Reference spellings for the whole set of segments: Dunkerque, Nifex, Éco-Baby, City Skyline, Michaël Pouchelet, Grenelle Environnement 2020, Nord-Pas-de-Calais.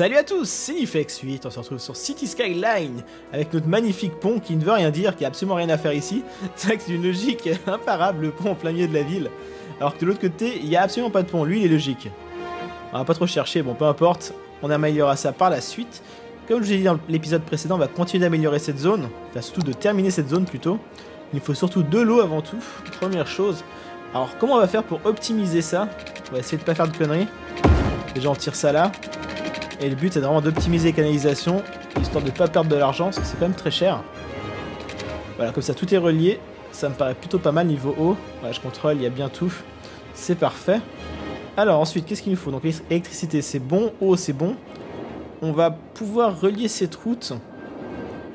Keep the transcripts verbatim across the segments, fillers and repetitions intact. Salut à tous, c'est Nifex huit, on se retrouve sur City Skyline avec notre magnifique pont qui ne veut rien dire, qui a absolument rien à faire ici. C'est vrai que c'est une logique imparable, le pont en plein milieu de la ville, alors que de l'autre côté, il n'y a absolument pas de pont, lui il est logique. On va pas trop chercher, bon peu importe, on améliorera ça par la suite. Comme je vous ai dit dans l'épisode précédent, on va continuer d'améliorer cette zone, enfin surtout de terminer cette zone plutôt. Il faut surtout de l'eau avant tout, première chose. Alors comment on va faire pour optimiser ça? On va essayer de pas faire de conneries. Déjà on tire ça là. Et le but c'est vraiment d'optimiser les canalisations, histoire de ne pas perdre de l'argent, parce que c'est quand même très cher. Voilà, comme ça tout est relié, ça me paraît plutôt pas mal niveau eau. Voilà, je contrôle, il y a bien tout, c'est parfait. Alors ensuite, qu'est-ce qu'il nous faut? Donc électricité c'est bon, eau c'est bon. On va pouvoir relier cette route.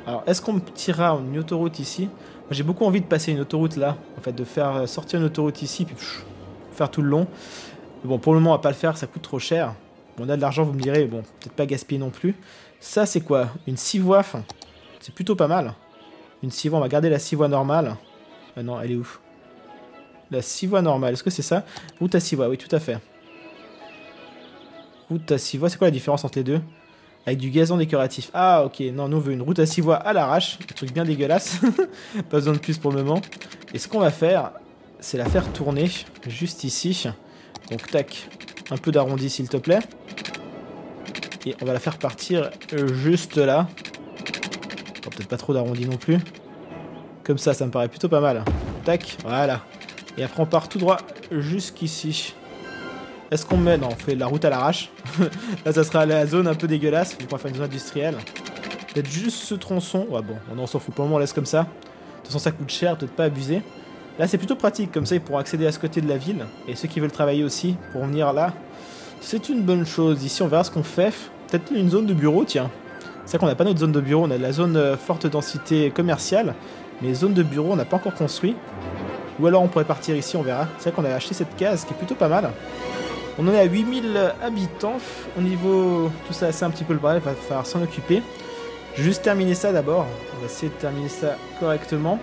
Alors est-ce qu'on tirera une autoroute ici? J'ai beaucoup envie de passer une autoroute là, en fait de faire sortir une autoroute ici, puis pff, faire tout le long. Mais bon, pour le moment on va pas le faire, ça coûte trop cher. On a de l'argent, vous me direz, bon, peut-être pas gaspiller non plus. Ça, c'est quoi? Une six voies, enfin, c'est plutôt pas mal. Une six voies, on va garder la six voies normale. Ah non, elle est où? La six voies normale, est-ce que c'est ça? Route à six voies, oui, tout à fait. Route à six voies, c'est quoi la différence entre les deux? Avec du gazon décoratif. Ah, ok, non, nous on veut une route à six voies à l'arrache, un truc bien dégueulasse. Pas besoin de plus pour le moment. Et ce qu'on va faire, c'est la faire tourner juste ici. Donc, tac, un peu d'arrondi, s'il te plaît. Et on va la faire partir juste là. Bon, peut-être pas trop d'arrondi non plus. Comme ça, ça me paraît plutôt pas mal. Tac, voilà. Et après, on part tout droit jusqu'ici. Est-ce qu'on met... Non, on fait la route à l'arrache. Là, ça sera la zone un peu dégueulasse. On va faire une zone industrielle. Peut-être juste ce tronçon. Ouais, bon, on s'en fout. Pour le moment, on laisse comme ça. De toute façon, ça coûte cher, peut-être pas abuser. Là, c'est plutôt pratique. Comme ça, ils pourront accéder à ce côté de la ville. Et ceux qui veulent travailler aussi, pourront venir là. C'est une bonne chose. Ici, on verra ce qu'on fait. Peut-être une zone de bureau, tiens. C'est vrai qu'on n'a pas notre zone de bureau. On a de la zone forte densité commerciale. Mais zone de bureau, on n'a pas encore construit. Ou alors, on pourrait partir ici, on verra. C'est vrai qu'on a acheté cette case qui est plutôt pas mal. On en est à huit mille habitants. Au niveau... Tout ça, c'est un petit peu le bordel. Il va falloir s'en occuper. Je vais juste terminer ça d'abord. On va essayer de terminer ça correctement.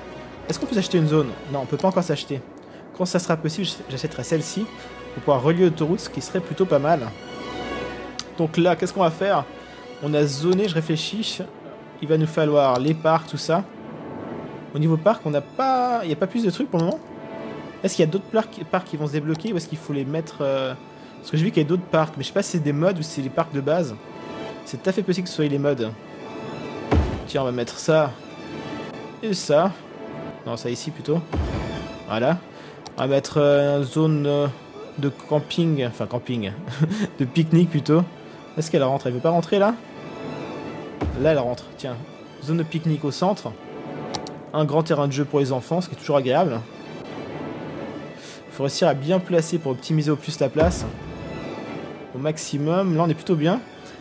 Est-ce qu'on peut s'acheter une zone? Non, on peut pas encore s'acheter. Quand ça sera possible, j'achèterai celle-ci. Pour pouvoir relier l'autoroute, ce qui serait plutôt pas mal. Donc là, qu'est-ce qu'on va faire? On a zoné, je réfléchis. Il va nous falloir les parcs, tout ça. Au niveau parc, on n'a pas... Il n'y a pas plus de trucs pour le moment. Est-ce qu'il y a d'autres parcs qui vont se débloquer? Ou est-ce qu'il faut les mettre... Parce que j'ai vu qu'il y a d'autres parcs. Mais je sais pas si c'est des mods ou si c'est les parcs de base. C'est tout à fait possible que ce soit les mods. Tiens, on va mettre ça. Et ça. Non, ça ici plutôt. Voilà. On va mettre une zone de camping. Enfin, camping. De pique-nique plutôt. Est-ce qu'elle rentre? Elle veut pas rentrer là? Là, elle rentre. Tiens. Zone de pique-nique au centre. Un grand terrain de jeu pour les enfants, ce qui est toujours agréable. Il faut réussir à bien placer pour optimiser au plus la place. Au maximum. Là, on est plutôt bien.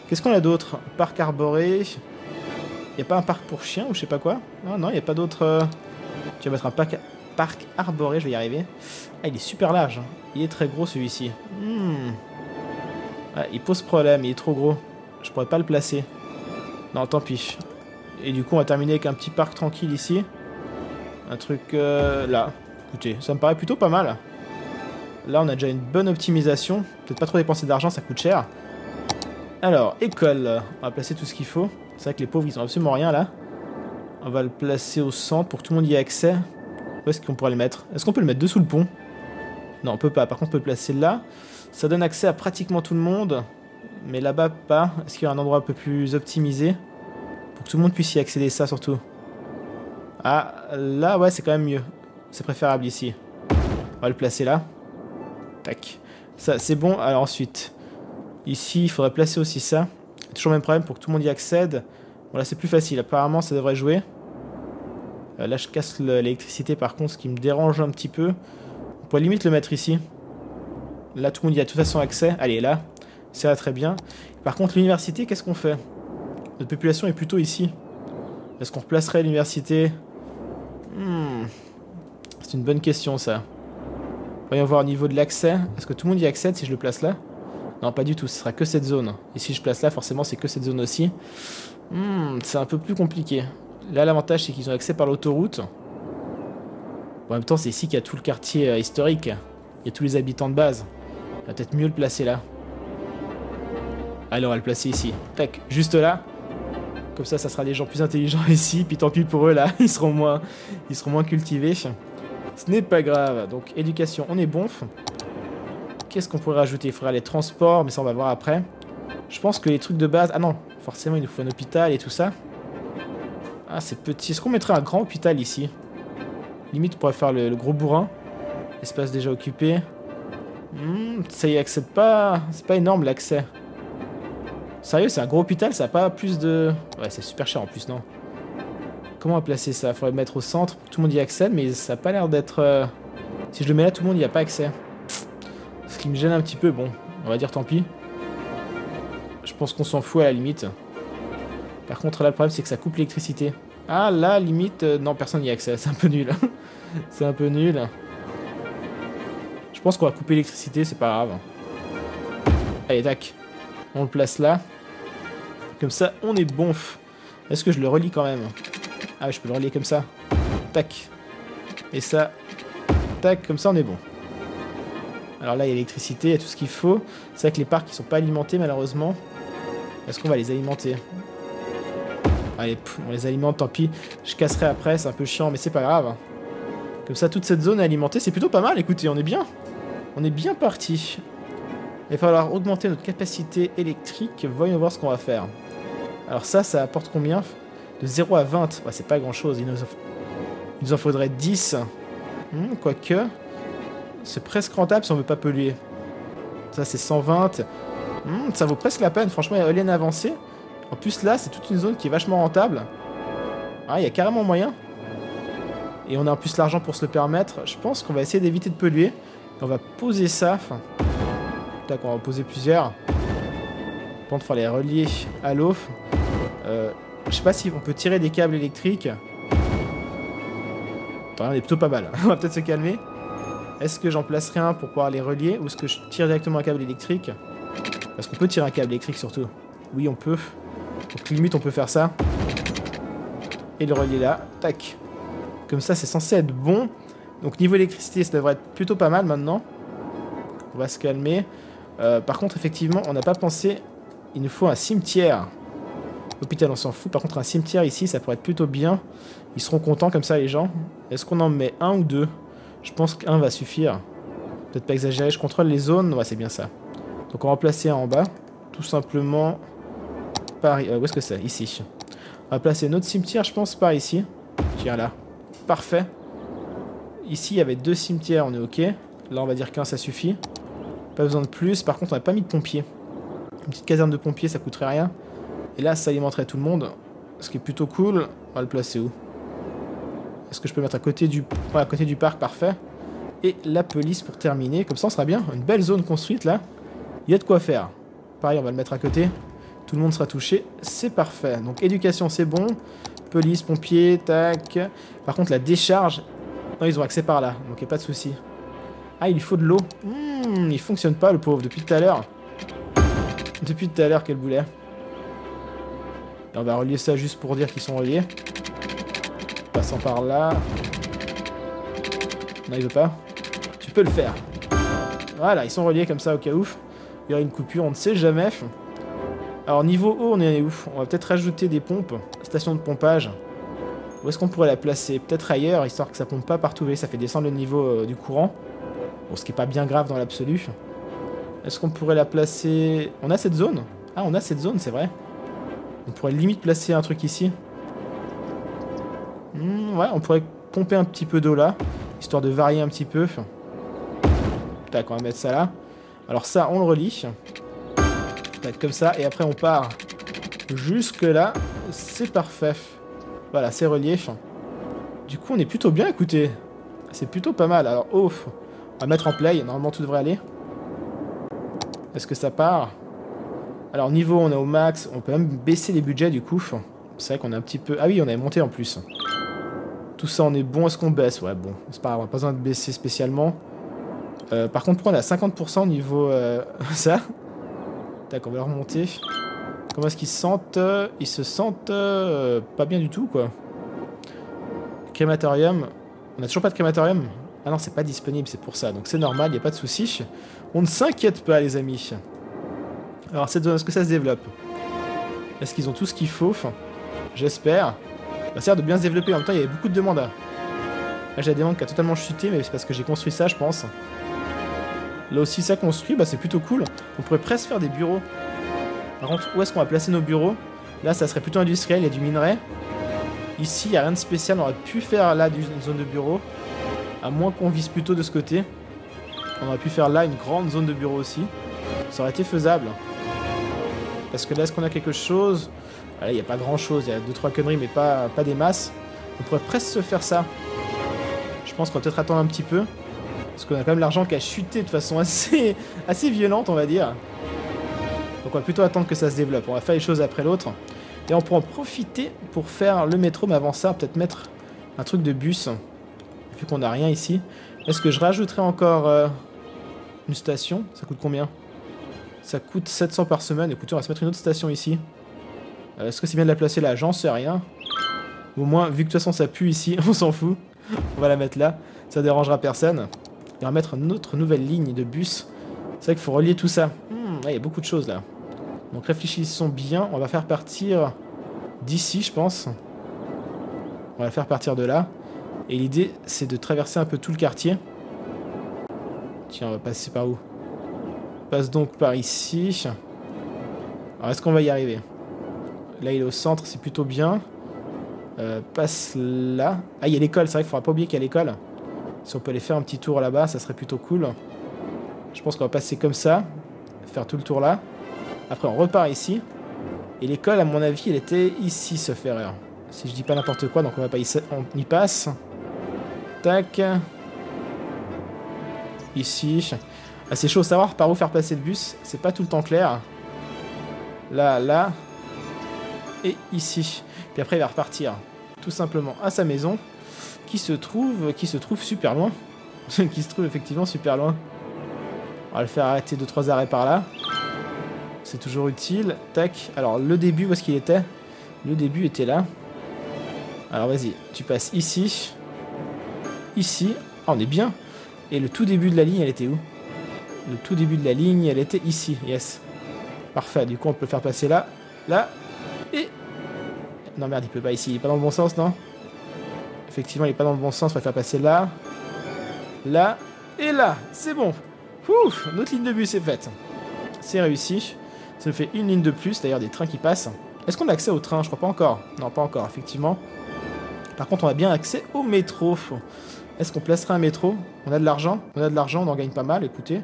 Qu'est-ce qu'on a d'autre? Parc arboré. Il n'y a pas un parc pour chiens ou je sais pas quoi? Non, non, il n'y a pas d'autre. Tu vas mettre un parc, parc arboré, je vais y arriver. Ah, il est super large. Hein. Il est très gros celui-ci. Hmm. Ah, il pose problème, il est trop gros. Je pourrais pas le placer. Non, tant pis. Et du coup, on va terminer avec un petit parc tranquille ici. Un truc euh, là. Écoutez, ça me paraît plutôt pas mal. Là, on a déjà une bonne optimisation. Peut-être pas trop dépenser d'argent, ça coûte cher. Alors, école. On va placer tout ce qu'il faut. C'est vrai que les pauvres, ils ont absolument rien là. On va le placer au centre pour que tout le monde y ait accès. Où est-ce qu'on pourrait le mettre? Est-ce qu'on peut le mettre dessous le pont? Non, on peut pas. Par contre, on peut le placer là. Ça donne accès à pratiquement tout le monde. Mais là-bas, pas. Est-ce qu'il y a un endroit un peu plus optimisé? Pour que tout le monde puisse y accéder, ça surtout. Ah, là, ouais, c'est quand même mieux. C'est préférable ici. On va le placer là. Tac. Ça, c'est bon. Alors ensuite, ici, il faudrait placer aussi ça. Toujours le même problème pour que tout le monde y accède. Bon là c'est plus facile, apparemment ça devrait jouer. Euh, là je casse l'électricité par contre, ce qui me dérange un petit peu. On pourrait limite le mettre ici. Là tout le monde y a de toute façon accès. Allez là, ça va très bien. Par contre l'université, qu'est-ce qu'on fait? Notre population est plutôt ici. Est-ce qu'on replacerait l'université? hmm. C'est une bonne question ça. Voyons voir au niveau de l'accès. Est-ce que tout le monde y accède si je le place là? Non pas du tout, ce sera que cette zone. Et si je place là forcément c'est que cette zone aussi. Hmm, c'est un peu plus compliqué. Là, l'avantage, c'est qu'ils ont accès par l'autoroute. En même temps, c'est ici qu'il y a tout le quartier euh, historique. Il y a tous les habitants de base. Il va peut-être mieux le placer là. Allez, on va le placer ici. Tac, juste là. Comme ça, ça sera des gens plus intelligents ici. Puis tant pis pour eux, là, ils seront moins, ils seront moins cultivés. Ce n'est pas grave. Donc, éducation, on est bon. Qu'est-ce qu'on pourrait rajouter? Il faudra les transports, mais ça, on va voir après. Je pense que les trucs de base... Ah non, forcément, il nous faut un hôpital et tout ça. Ah, c'est petit. Est-ce qu'on mettrait un grand hôpital ici? Limite, on pourrait faire le, le gros bourrin. Espace déjà occupé. Hmm, ça y accède pas... C'est pas énorme, l'accès. Sérieux, c'est un gros hôpital, ça a pas plus de... Ouais, c'est super cher en plus, non? Comment on va placer ça? Faudrait le mettre au centre. Tout le monde y accède, mais ça a pas l'air d'être... Euh... Si je le mets là, tout le monde y a pas accès. Ce qui me gêne un petit peu, bon. On va dire tant pis. Je pense qu'on s'en fout à la limite. Par contre, là, le problème, c'est que ça coupe l'électricité. Ah, là, limite... Euh... Non, personne n'y a accès. C'est un peu nul. C'est un peu nul. Je pense qu'on va couper l'électricité, c'est pas grave. Allez, tac. On le place là. Comme ça, on est bon. Est-ce que je le relie quand même? Ah, je peux le relier comme ça. Tac. Et ça. Tac, comme ça, on est bon. Alors là, il y a l'électricité, il y a tout ce qu'il faut. C'est vrai que les parcs, ils sont pas alimentés, malheureusement. Est-ce qu'on va les alimenter? Allez, on les alimente, tant pis. Je casserai après, c'est un peu chiant, mais c'est pas grave. Comme ça, toute cette zone est alimentée. C'est plutôt pas mal, écoutez, on est bien. On est bien parti. Il va falloir augmenter notre capacité électrique. Voyons voir ce qu'on va faire. Alors ça, ça apporte combien? De zéro à vingt. Bah, c'est pas grand-chose. Il, il nous en faudrait dix. Hmm, quoique, c'est presque rentable si on veut pas polluer. Ça, c'est cent vingt. Hmm, ça vaut presque la peine. Franchement, il y a éolienne avancée. En plus, là, c'est toute une zone qui est vachement rentable. Ah, il y a carrément moyen. Et on a en plus l'argent pour se le permettre. Je pense qu'on va essayer d'éviter de polluer. On va poser ça... Fin... qu'on va en poser plusieurs. Pour faire les relier à l'eau. Euh, je sais pas si on peut tirer des câbles électriques. Attends, on est plutôt pas mal. On va peut-être se calmer. Est-ce que j'en placerai un pour pouvoir les relier ou est-ce que je tire directement un câble électrique? Parce qu'on peut tirer un câble électrique surtout. Oui, on peut. Donc limite, on peut faire ça. Et le relier là. Tac. Comme ça, c'est censé être bon. Donc niveau électricité, ça devrait être plutôt pas mal maintenant. On va se calmer. Euh, par contre, effectivement, on n'a pas pensé... Il nous faut un cimetière. Hôpital, on s'en fout. Par contre, un cimetière ici, ça pourrait être plutôt bien. Ils seront contents comme ça, les gens. Est-ce qu'on en met un ou deux? Je pense qu'un va suffire. Peut-être pas exagérer. Je contrôle les zones. Ouais, c'est bien ça. Donc, on va en placer un en bas. Tout simplement... Par... Euh, où est-ce que c'est? Ici. On va placer notre cimetière, je pense, par ici. Tiens, là. Parfait. Ici, il y avait deux cimetières. On est OK. Là, on va dire qu'un, ça suffit. Pas besoin de plus. Par contre, on n'a pas mis de pompiers. Une petite caserne de pompiers, ça coûterait rien. Et là, ça alimenterait tout le monde. Ce qui est plutôt cool. On va le placer où? Est-ce que je peux mettre à côté du, ouais, à côté du parc? Parfait. Et la police pour terminer. Comme ça, on sera bien. Une belle zone construite, là. Il y a de quoi faire. Pareil, on va le mettre à côté. Tout le monde sera touché. C'est parfait. Donc, éducation, c'est bon. Police, pompiers, tac. Par contre, la décharge... Non, ils ont accès par là. Donc, il n'y a pas de souci. Ah, il lui faut de l'eau. Mmh, il fonctionne pas, le pauvre, depuis tout à l'heure. Depuis tout à l'heure, quel boulet. Et on va relier ça juste pour dire qu'ils sont reliés. Passant par là. Non, il veut pas. Tu peux le faire. Voilà, ils sont reliés comme ça, au cas où. Il y aura une coupure, on ne sait jamais. Alors, niveau eau, on est où? On va peut-être rajouter des pompes. Station de pompage. Où est-ce qu'on pourrait la placer? Peut-être ailleurs, histoire que ça pompe pas partout. Vous voyez, ça fait descendre le niveau euh, du courant. Bon, ce qui est pas bien grave dans l'absolu. Est-ce qu'on pourrait la placer... On a cette zone? Ah, on a cette zone, c'est vrai. On pourrait limite placer un truc ici. Mmh, ouais, on pourrait pomper un petit peu d'eau là, histoire de varier un petit peu. Tac, on va mettre ça là. Alors ça, on le relie. Tac, comme ça, et après on part jusque là. C'est parfait. Voilà, c'est relié. Du coup, on est plutôt bien, écoutez. C'est plutôt pas mal. Alors, oh... On va mettre en play, normalement tout devrait aller. Est-ce que ça part? Alors niveau on est au max, on peut même baisser les budgets du coup. C'est vrai qu'on a un petit peu... Ah oui, on avait monté en plus. Tout ça on est bon, est-ce qu'on baisse? Ouais bon, c'est pas grave, on n'a pas besoin de baisser spécialement. Euh, par contre on est à cinquante pour cent niveau euh... ça. Tac, on va remonter. Comment est-ce qu'ils se sentent? Ils se sentent euh... pas bien du tout quoi. Crématorium. On a toujours pas de crématorium? Ah non, c'est pas disponible, c'est pour ça. Donc c'est normal, il n'y a pas de souci. On ne s'inquiète pas, les amis. Alors cette zone, est-ce que ça se développe? Est-ce qu'ils ont tout ce qu'il faut? Enfin, j'espère. Bah, ça a l'air de bien se développer. En même temps, il y avait beaucoup de demandes. Là, j'ai la demande qui a totalement chuté, mais c'est parce que j'ai construit ça, je pense. Là aussi, ça construit, bah, c'est plutôt cool. On pourrait presque faire des bureaux. Par contre, où est-ce qu'on va placer nos bureaux? Là, ça serait plutôt industriel, il y a du minerai. Ici, il n'y a rien de spécial. On aurait pu faire là une zone de bureaux. À moins qu'on vise plutôt de ce côté. On aurait pu faire là une grande zone de bureaux aussi. Ça aurait été faisable. Parce que là, est-ce qu'on a quelque chose? Il n'y a pas grand-chose. Il y a deux trois conneries, mais pas, pas des masses. On pourrait presque se faire ça. Je pense qu'on va peut-être attendre un petit peu. Parce qu'on a quand même l'argent qui a chuté de façon assez, assez violente, on va dire. Donc on va plutôt attendre que ça se développe. On va faire les choses après l'autre. Et on pourra en profiter pour faire le métro. Mais avant ça, peut-être mettre un truc de bus. Vu qu'on n'a rien ici. Est-ce que je rajouterais encore euh, une station? Ça coûte combien? Ça coûte sept cents par semaine. Écoutez, on va se mettre une autre station ici. Euh, Est-ce que c'est bien de la placer là? J'en sais rien. Au moins, vu que de toute façon ça pue ici, on s'en fout. On va la mettre là. Ça dérangera personne. Et on va mettre notre nouvelle ligne de bus. C'est vrai qu'il faut relier tout ça. Hmm, là, il y a beaucoup de choses là. Donc réfléchissons bien. On va faire partir d'ici, je pense. On va faire partir de là. Et l'idée, c'est de traverser un peu tout le quartier. Tiens, on va passer par où? On passe donc par ici. Alors, est-ce qu'on va y arriver? Là, il est au centre, c'est plutôt bien. Euh, passe là. Ah, il y a l'école, c'est vrai qu'il ne faudra pas oublier qu'il y a l'école. Si on peut aller faire un petit tour là-bas, ça serait plutôt cool. Je pense qu'on va passer comme ça. Faire tout le tour là. Après, on repart ici. Et l'école, à mon avis, elle était ici, sauf erreur. Si je dis pas n'importe quoi, donc on va pas y, on y passe. Tac. Ici. Ah, c'est chaud, savoir par où faire passer le bus. C'est pas tout le temps clair. Là, là. Et ici. Puis après, il va repartir. Tout simplement à sa maison. Qui se trouve, qui se trouve super loin. Qui se trouve effectivement super loin. On va le faire arrêter deux trois arrêts par là. C'est toujours utile. Tac. Alors, le début, où est-ce qu'il était? Le début était là. Alors, vas-y. Tu passes ici. Ici. Ah, on est bien. Et le tout début de la ligne, elle était où? Le tout début de la ligne, elle était ici. Yes. Parfait. Du coup, on peut le faire passer là. Là. Et... Non, merde, il peut pas ici. Il est pas dans le bon sens, non? Effectivement, il est pas dans le bon sens. On va le faire passer là. Là. Et là. C'est bon. Ouf, notre ligne de bus est faite. C'est réussi. Ça nous fait une ligne de plus. D'ailleurs, des trains qui passent. Est-ce qu'on a accès au train? Je crois pas encore. Non, pas encore, effectivement. Par contre, on a bien accès au métro. Est-ce qu'on placerait un métro? On a de l'argent. On a de l'argent, on en gagne pas mal, écoutez.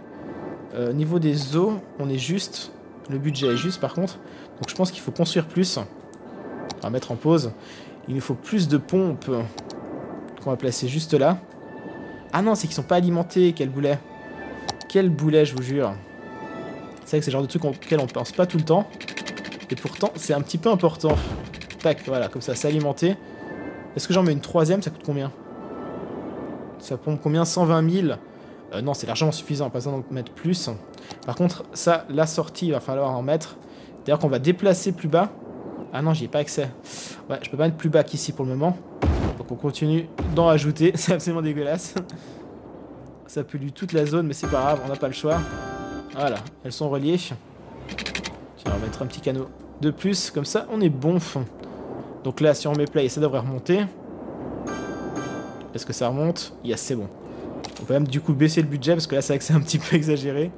Euh, niveau des eaux, on est juste. Le budget est juste, par contre. Donc, je pense qu'il faut construire plus. On va mettre en pause. Il nous faut plus de pompes qu'on va placer juste là. Ah non, c'est qu'ils sont pas alimentés. Quel boulet. Quel boulet, je vous jure. C'est vrai que c'est le genre de truc auquel on pense pas tout le temps. Et pourtant, c'est un petit peu important. Tac, voilà, comme ça, c'est alimenté. Est-ce que j'en mets une troisième? Ça coûte combien? Ça pompe combien? cent vingt mille. euh, Non, c'est largement suffisant, pas besoin d'en mettre plus. Par contre, ça, la sortie, il va falloir en mettre. D'ailleurs qu'on va déplacer plus bas. Ah non, j'y ai pas accès. Ouais, je peux pas mettre plus bas qu'ici pour le moment. Donc on continue d'en rajouter, c'est absolument dégueulasse. Ça pollue toute la zone, mais c'est pas grave, on n'a pas le choix. Voilà, elles sont reliées. Tiens, on va mettre un petit canot de plus, comme ça on est bon. Donc là, si on met play, ça devrait remonter. Est-ce que ça remonte? Yes, c'est bon. On va même du coup baisser le budget, parce que là c'est vrai que c'est un petit peu exagéré.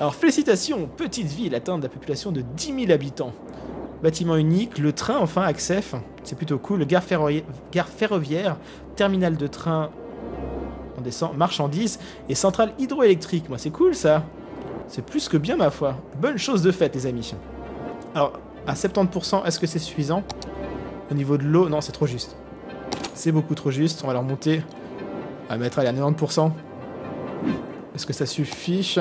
Alors félicitations, petite ville atteint de la population de dix mille habitants. Bâtiment unique, le train enfin, accès, c'est plutôt cool. Gare ferroviaire, gare ferroviaire, terminal de train... On descend, marchandises et centrale hydroélectrique. Moi, c'est cool ça. C'est plus que bien, ma foi. Bonne chose de faite, les amis. Alors, à soixante-dix pour cent, est-ce que c'est suffisant? Au niveau de l'eau, non, c'est trop juste. C'est beaucoup trop juste. On va leur monter. On va mettre allez, à quatre-vingt-dix pour cent. Est-ce que ça suffit?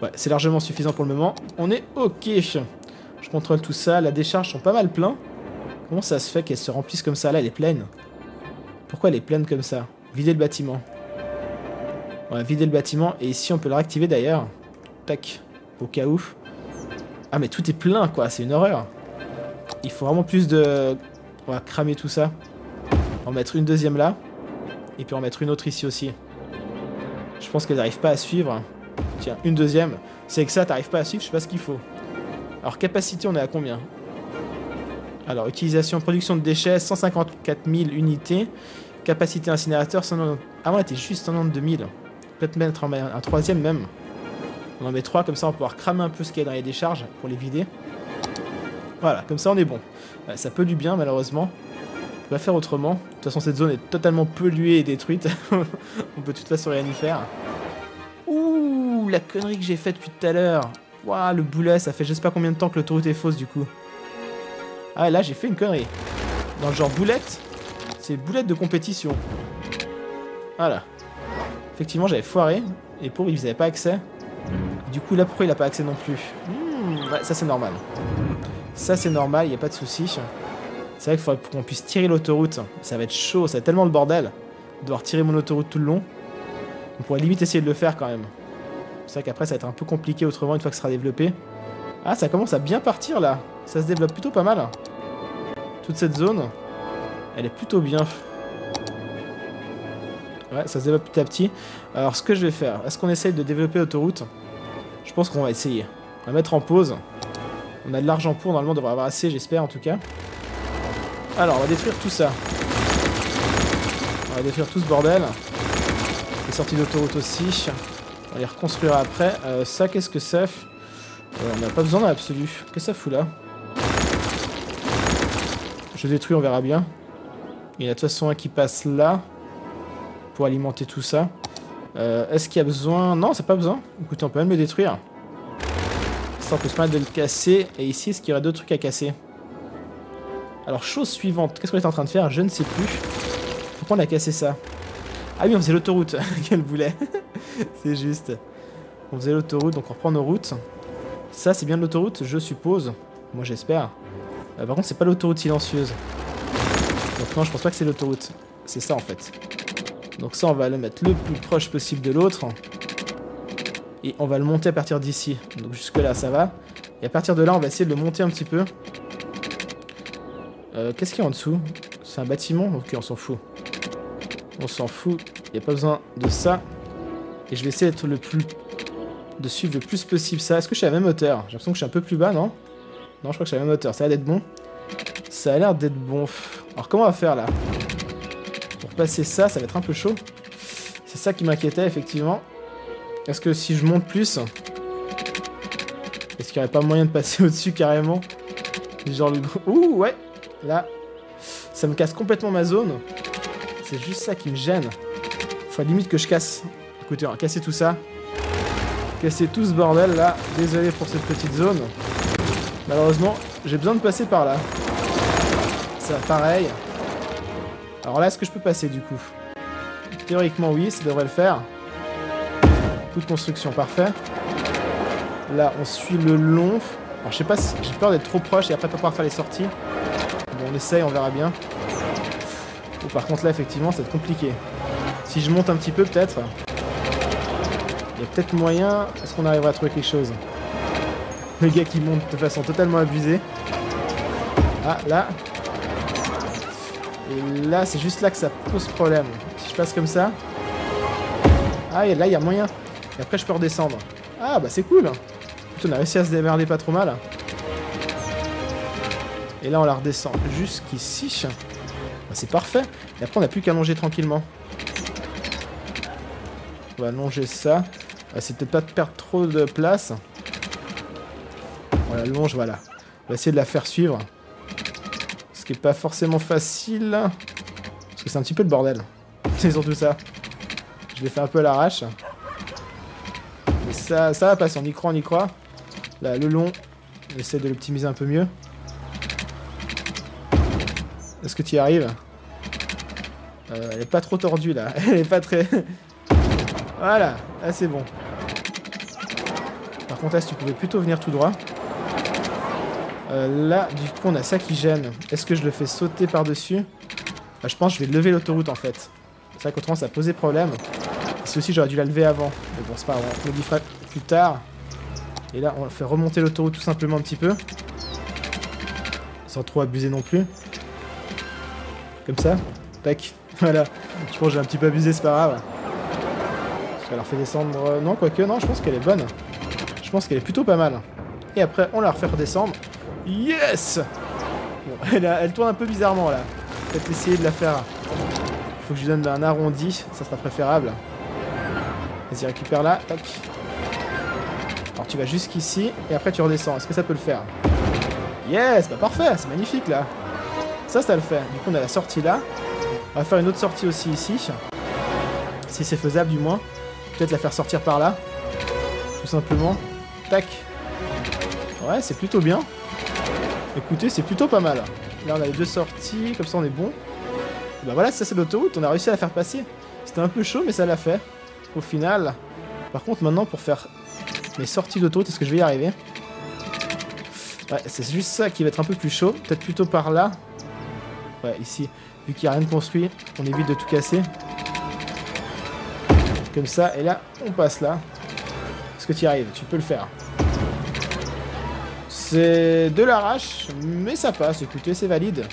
Ouais, c'est largement suffisant pour le moment. On est OK. Je contrôle tout ça. La décharge sont pas mal pleins. Comment ça se fait qu'elles se remplissent comme ça? Là, elle est pleine. Pourquoi elle est pleine comme ça? Vider le bâtiment. On va vider le bâtiment et ici on peut le réactiver d'ailleurs. Tac, au cas où. Ah mais tout est plein quoi, c'est une horreur. Il faut vraiment plus de... On va cramer tout ça. En mettre une deuxième là. Et puis en mettre une autre ici aussi. Je pense qu'elles n'arrivent pas à suivre. Tiens, une deuxième. C'est que ça, t'arrives pas à suivre, je sais pas ce qu'il faut. Alors, capacité, on est à combien? Alors, utilisation, production de déchets, cent cinquante-quatre mille unités. Capacité incinérateur, cent quatre-vingt-dix... Ah, on était juste cent quatre-vingt-deux mille. Peut-être mettre en... un troisième même. On en met trois, comme ça, on va pouvoir cramer un peu ce qu'il y a dans les décharges pour les vider. Voilà, comme ça, on est bon. Ça peut du bien, malheureusement. On peut pas faire autrement. De toute façon, cette zone est totalement polluée et détruite. On peut de toute façon rien y faire. Ouh, la connerie que j'ai faite depuis tout à l'heure. Waouh, le boulet, ça fait je sais pas combien de temps que l'autoroute est fausse, du coup. Ah, là, j'ai fait une connerie. Dans le genre boulette, c'est boulette de compétition. Voilà. Effectivement, j'avais foiré. Et pour, ils avaient pas accès. Du coup, là, pourquoi il a pas accès non plus? Mmh, ouais, ça, c'est normal. Ça, c'est normal, il n'y a pas de souci. C'est vrai qu'il faudrait qu'on puisse tirer l'autoroute. Ça va être chaud, ça va être tellement le bordel. Devoir tirer mon autoroute tout le long. On pourrait limite essayer de le faire quand même. C'est vrai qu'après, ça va être un peu compliqué autrement une fois que ce sera développé. Ah, ça commence à bien partir là. Ça se développe plutôt pas mal. Toute cette zone, elle est plutôt bien. Ouais, ça se développe petit à petit. Alors, ce que je vais faire, est-ce qu'on essaye de développer l'autoroute? Je pense qu'on va essayer. On va mettre en pause. On a de l'argent pour, normalement on devrait avoir assez, j'espère en tout cas. Alors, on va détruire tout ça. On va détruire tout ce bordel. Les sorties d'autoroute aussi. On les reconstruira après. Euh, ça, qu'est-ce que ça fait? euh, On n'a pas besoin dans l'absolu. Qu'est-ce que ça fout là? Je détruis, on verra bien. Il y a de toute façon un qui passe là. Pour alimenter tout ça. Euh, Est-ce qu'il y a besoin? Non, c'est pas besoin. Écoutez, on peut même le détruire. On peut se permettre de le casser. Et ici, est-ce qu'il y aurait deux trucs à casser? Alors, chose suivante. Qu'est-ce qu'on est en train de faire? Je ne sais plus. Pourquoi on a cassé ça? Ah oui, on faisait l'autoroute. Quel boulet. C'est juste. On faisait l'autoroute, donc on reprend nos routes. Ça, c'est bien de l'autoroute, je suppose. Moi, j'espère. Euh, par contre, c'est pas l'autoroute silencieuse. Donc non, je pense pas que c'est l'autoroute. C'est ça, en fait. Donc ça, on va le mettre le plus proche possible de l'autre. Et on va le monter à partir d'ici. Donc jusque là ça va. Et à partir de là on va essayer de le monter un petit peu. euh, Qu'est-ce qu'il y a en dessous? C'est un bâtiment? Ok, on s'en fout. On s'en fout. Il n'y a pas besoin de ça. Et je vais essayer d'être le plus... de suivre le plus possible ça. Est-ce que je suis à la même hauteur? J'ai l'impression que je suis un peu plus bas, non? Non, je crois que je suis à la même hauteur. Ça a l'air d'être bon. Ça a l'air d'être bon. Alors comment on va faire là? Pour passer ça, ça va être un peu chaud. C'est ça qui m'inquiétait effectivement. Est-ce que si je monte plus, est-ce qu'il n'y aurait pas moyen de passer au-dessus carrément? Genre le... Ouh, ouais. Là, ça me casse complètement ma zone. C'est juste ça qui me gêne. Faut limite que je casse. Écoutez, on va casser tout ça. Casser tout ce bordel là. Désolé pour cette petite zone. Malheureusement, j'ai besoin de passer par là. Ça va pareil. Alors là, est-ce que je peux passer du coup? Théoriquement, oui, ça devrait le faire. Toute construction, parfait. Là, on suit le long. Alors, je sais pas si j'ai peur d'être trop proche et après pas pouvoir faire les sorties. Bon, on essaye, on verra bien. Ou par contre, là, effectivement, ça va être compliqué. Si je monte un petit peu, peut-être. Il y a peut-être moyen. Est-ce qu'on arrivera à trouver quelque chose? Le gars qui monte de façon totalement abusée. Ah, là. Et là, c'est juste là que ça pose problème. Si je passe comme ça. Ah, et là, il y a moyen. Et après, je peux redescendre. Ah, bah c'est cool. Putain, on a réussi à se démerder pas trop mal. Et là, on la redescend jusqu'ici. Bah, c'est parfait. Et après, on n'a plus qu'à longer tranquillement. On va longer ça. Bah, c'est peut-être pas de perdre trop de place. On la longe, voilà. On va essayer de la faire suivre. Ce qui est pas forcément facile. Parce que c'est un petit peu le bordel. C'est surtout ça. Je l'ai fait un peu à l'arrache. Mais ça, ça va passer, on y croit, on y croit. Là, le long, on essaie de l'optimiser un peu mieux. Est-ce que tu y arrives? euh, Elle est pas trop tordue, là. Elle est pas très... Voilà, là, c'est bon. Par contre, là, si tu pouvais plutôt venir tout droit. Euh, là, du coup, on a ça qui gêne. Est-ce que je le fais sauter par-dessus? Bah, je pense que je vais lever l'autoroute, en fait. C'est vrai qu'autrement, ça posait problème. C'est aussi j'aurais dû la lever avant. Mais bon, c'est pas grave, on le modifie plus tard. Et là, on fait remonter l'autoroute tout simplement un petit peu. Sans trop abuser non plus. Comme ça. Tac. Voilà. Je pense que j'ai un petit peu abusé, c'est pas grave. On la refait descendre... Non, quoique, non, je pense qu'elle est bonne. Je pense qu'elle est plutôt pas mal. Et après, on la refait redescendre. Yes! Bon, elle, a, elle tourne un peu bizarrement, là. Peut-être essayer de la faire... Faut que je lui donne un arrondi, ça sera préférable. Vas-y, récupère là, tac. Alors, tu vas jusqu'ici, et après tu redescends. Est-ce que ça peut le faire? Yes! Bah parfait, c'est magnifique, là. Ça, ça le fait. Du coup, on a la sortie là. On va faire une autre sortie aussi ici. Si c'est faisable, du moins. Peut-être la faire sortir par là. Tout simplement. Tac. Ouais, c'est plutôt bien. Écoutez, c'est plutôt pas mal. Là, on a les deux sorties. Comme ça, on est bon. Et bah voilà, ça, c'est l'autoroute. On a réussi à la faire passer. C'était un peu chaud, mais ça l'a fait. Au final. Par contre, maintenant, pour faire mes sorties d'autoroute, est-ce que je vais y arriver? Ouais, c'est juste ça qui va être un peu plus chaud. Peut-être plutôt par là. Ouais, ici, vu qu'il n'y a rien de construit, on évite de tout casser. Comme ça, et là, on passe là. Est-ce que tu y arrives? Tu peux le faire. C'est de l'arrache, mais ça passe. Écoutez, c'est valide.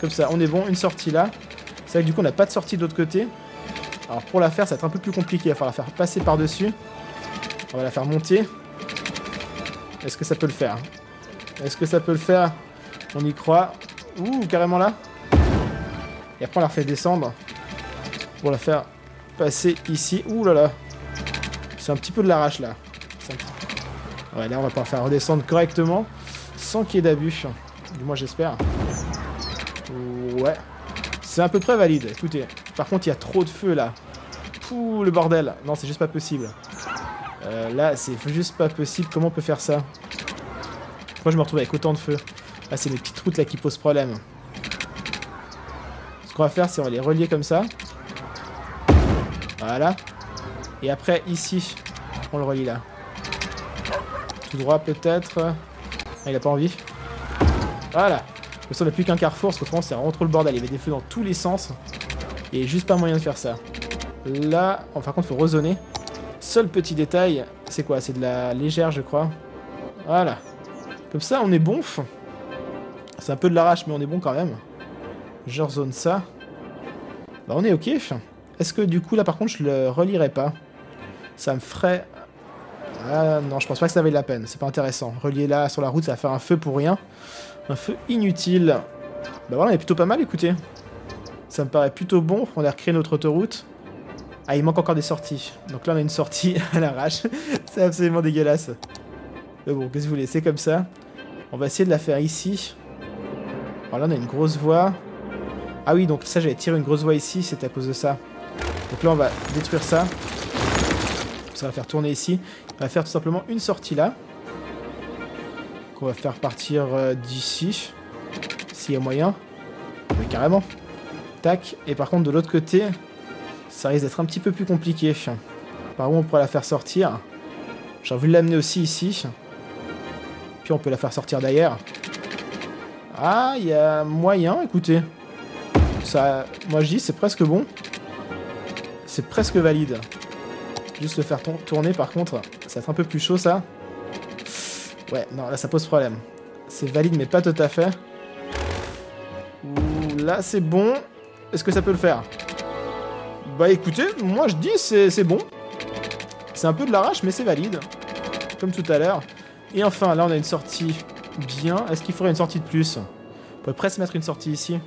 Comme ça, on est bon. Une sortie là. C'est vrai que du coup, on n'a pas de sortie de l'autre côté. Alors, pour la faire, ça va être un peu plus compliqué. Il va falloir la faire passer par-dessus. On va la faire monter. Est-ce que ça peut le faire? Est-ce que ça peut le faire? On y croit. Ouh, carrément là. Et après on la refait descendre. Pour la faire passer ici. Ouh là là. C'est un petit peu de l'arrache là. Un... Ouais, là on va pouvoir faire redescendre correctement. Sans qu'il y ait d'abus. Du moins j'espère. Ouais. C'est à peu près valide. Écoutez. Par contre il y a trop de feu là. Pouh le bordel. Non c'est juste pas possible. Euh, là c'est juste pas possible. Comment on peut faire ça? Pourquoi je me retrouve avec autant de feu? Ah, c'est les petites routes là qui posent problème. Ce qu'on va faire, c'est on va les relier comme ça. Voilà. Et après, ici, on le relie là. Tout droit, peut-être. Ah, il a pas envie. Voilà. Comme ça, on n'a plus qu'un carrefour, parce qu'autrement, c'est vraiment trop le bordel. Il y avait des feux dans tous les sens. Il n'y a juste pas moyen de faire ça. Là, oh, par contre, il faut raisonner. Seul petit détail, c'est quoi? C'est de la légère, je crois. Voilà. Comme ça, on est bon. C'est un peu de l'arrache, mais on est bon quand même. Je rezone ça. Bah, on est ok. Est-ce que du coup, là par contre, je le relierai pas? Ça me ferait... Ah non, je pense pas que ça avait de la peine. C'est pas intéressant. Relier là sur la route, ça va faire un feu pour rien. Un feu inutile. Bah voilà, on est plutôt pas mal, écoutez. Ça me paraît plutôt bon. On a recréé notre autoroute. Ah, il manque encore des sorties. Donc là, on a une sortie à l'arrache. C'est absolument dégueulasse. Mais bon, qu'est-ce que vous voulez? C'est comme ça. On va essayer de la faire ici. Alors là on a une grosse voie. Ah oui donc ça j'avais tiré une grosse voie ici, c'était à cause de ça. Donc là on va détruire ça. Ça va faire tourner ici. On va faire tout simplement une sortie là. Qu'on va faire partir euh, d'ici. S'il y a moyen. Mais carrément. Tac. Et par contre de l'autre côté, ça risque d'être un petit peu plus compliqué. Par où on pourra la faire sortir? J'ai envie de l'amener aussi ici. Puis on peut la faire sortir d'ailleurs. Ah, il y a moyen, écoutez. Ça, moi je dis, c'est presque bon. C'est presque valide. Juste le faire tourner, par contre, ça va être un peu plus chaud, ça. Ouais, non, là ça pose problème. C'est valide, mais pas tout à fait. Ouh, là c'est bon. Est-ce que ça peut le faire? Bah écoutez, moi je dis, c'est bon. C'est un peu de l'arrache, mais c'est valide. Comme tout à l'heure. Et enfin, là on a une sortie... Bien, est-ce qu'il faudrait une sortie de plus? On pourrait presque mettre une sortie ici.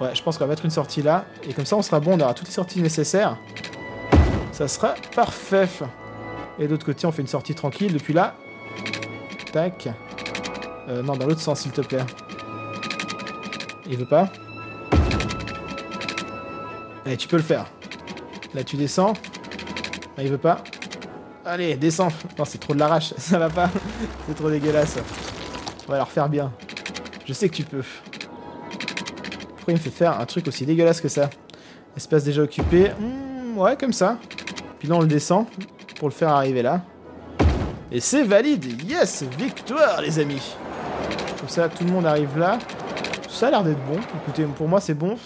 Ouais, je pense qu'on va mettre une sortie là. Et comme ça, on sera bon, on aura toutes les sorties nécessaires. Ça sera parfait. Et de l'autre côté, on fait une sortie tranquille depuis là. Tac. Euh, non, dans l'autre sens, s'il te plaît. Il veut pas. Allez, tu peux le faire. Là, tu descends. Là, il veut pas. Allez, descends. Non, c'est trop de l'arrache. Ça va pas. C'est trop dégueulasse. On va leur faire bien. Je sais que tu peux. Pourquoi il me fait faire un truc aussi dégueulasse que ça? Espace déjà occupé. Mmh, ouais, comme ça. Puis là, on le descend pour le faire arriver là. Et c'est valide. Yes, victoire, les amis. Comme ça, tout le monde arrive là. Ça a l'air d'être bon. Écoutez, pour moi, c'est bon.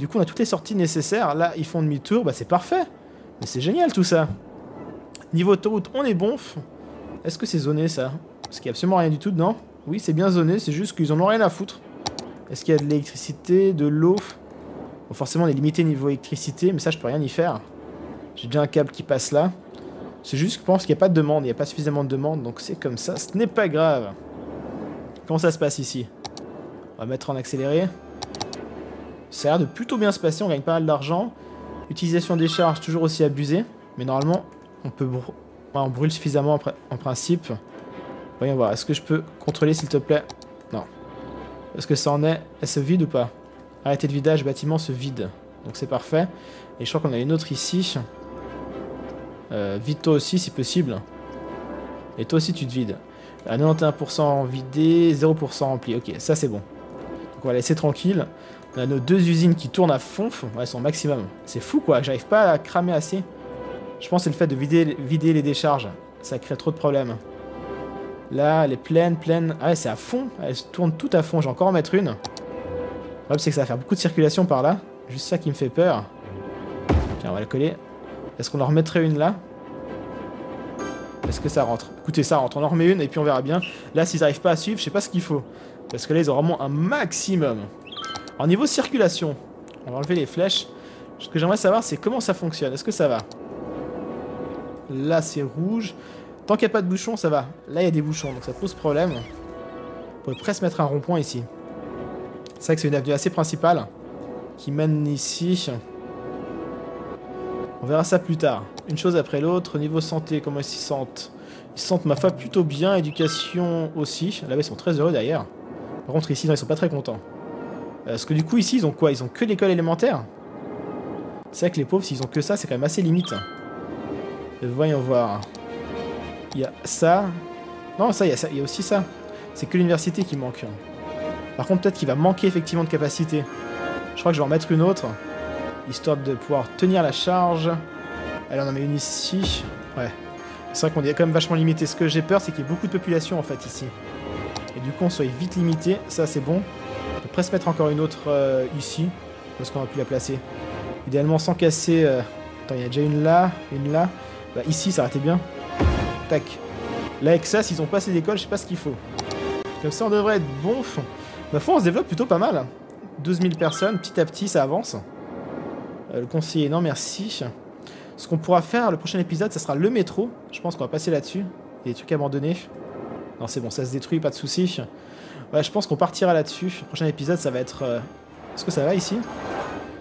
Du coup, on a toutes les sorties nécessaires. Là, ils font demi-tour. Bah, c'est parfait. Mais c'est génial, tout ça. Niveau autoroute, on est bon. Est-ce que c'est zoné, ça? Parce qu'il n'y a absolument rien du tout dedans. Oui, c'est bien zoné, c'est juste qu'ils en ont rien à foutre. Est-ce qu'il y a de l'électricité, de l'eau? Bon, forcément, on est limité niveau électricité, mais ça, je peux rien y faire. J'ai déjà un câble qui passe là. C'est juste que je pense qu'il n'y a pas de demande. Il n'y a pas suffisamment de demande. Donc c'est comme ça. Ce n'est pas grave. Comment ça se passe ici? On va mettre en accéléré. Ça a l'air de plutôt bien se passer. On gagne pas mal d'argent. Utilisation des charges toujours aussi abusée. Mais normalement, on peut brûler. On brûle suffisamment en principe. Voyons voir. Est-ce que je peux contrôler s'il te plaît? Non. Est-ce que ça en est? Elle se vide ou pas? Arrêté de vidage, bâtiment se vide. Donc c'est parfait. Et je crois qu'on a une autre ici. Euh, vide toi aussi si possible. Et toi aussi tu te vides. À quatre-vingt-onze pour cent vidé, zéro pour cent rempli. Ok, ça c'est bon. Donc on va laisser tranquille. On a nos deux usines qui tournent à fond. Elles sont au maximum. C'est fou quoi, j'arrive pas à cramer assez. Je pense que c'est le fait de vider, vider les décharges. Ça crée trop de problèmes. Là, elle est pleine, pleine. Ah ouais, c'est à fond. Elle se tourne tout à fond. Je vais encore en mettre une. Le problème, c'est que ça va faire beaucoup de circulation par là. Juste ça qui me fait peur. Tiens, on va la coller. Est-ce qu'on en remettrait une là? Est-ce que ça rentre? Écoutez, ça rentre. On en remet une et puis on verra bien. Là, s'ils n'arrivent pas à suivre, je sais pas ce qu'il faut. Parce que là, ils ont vraiment un maximum. En niveau circulation, on va enlever les flèches. Ce que j'aimerais savoir, c'est comment ça fonctionne. Est-ce que ça va? Là, c'est rouge. Tant qu'il n'y a pas de bouchons, ça va. Là, il y a des bouchons, donc ça pose problème. On pourrait presque mettre un rond-point ici. C'est vrai que c'est une avenue assez principale qui mène ici. On verra ça plus tard. Une chose après l'autre. Niveau santé, comment ils s'y sentent? Ils se sentent, ma foi, plutôt bien. Éducation aussi. Là, ils sont très heureux d'ailleurs. Par contre, ici, non, ils sont pas très contents. Parce que du coup, ici, ils ont quoi? Ils ont que l'école élémentaire. C'est vrai que les pauvres, s'ils ont que ça, c'est quand même assez limite. Voyons voir. Il y a ça. Non, ça, il y a, ça. Il y a aussi ça. C'est que l'université qui manque. Par contre, peut-être qu'il va manquer effectivement de capacité. Je crois que je vais en mettre une autre. Histoire de pouvoir tenir la charge. Allez, on en met une ici. Ouais. C'est vrai qu'on est quand même vachement limité. Ce que j'ai peur, c'est qu'il y ait beaucoup de population en fait ici. Et du coup, on soit vite limité. Ça, c'est bon. On peut presque mettre encore une autre euh, ici. Parce qu'on va plus la placer. Idéalement, sans casser. Euh... Attends, il y a déjà une là. Une là. Bah, ici, ça aurait été bien. Tac. Là, avec ça, s'ils ont pas assez d'école, je sais pas ce qu'il faut. Comme ça, on devrait être bon. Ma foi, on se développe plutôt pas mal. douze mille personnes, petit à petit, ça avance. Euh, le conseiller, non, merci. Ce qu'on pourra faire, le prochain épisode, ça sera le métro. Je pense qu'on va passer là-dessus. Il y a des trucs abandonnés. Non, c'est bon, ça se détruit, pas de soucis. Ouais, je pense qu'on partira là-dessus. Le prochain épisode, ça va être... Euh... Est-ce que ça va ici ?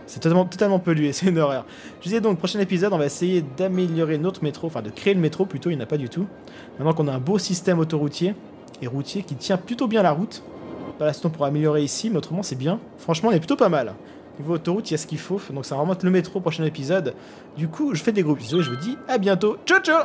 C'est totalement, totalement pollué, c'est une horreur. Je disais donc, prochain épisode, on va essayer d'améliorer notre métro, enfin de créer le métro plutôt, il n'y en a pas du tout. Maintenant qu'on a un beau système autoroutier et routier qui tient plutôt bien la route. Pas la pour améliorer ici, mais autrement c'est bien. Franchement, on est plutôt pas mal. Niveau autoroute, il y a ce qu'il faut, donc ça remonte le métro, prochain épisode. Du coup, je fais des gros bisous et je vous dis à bientôt. Ciao, ciao!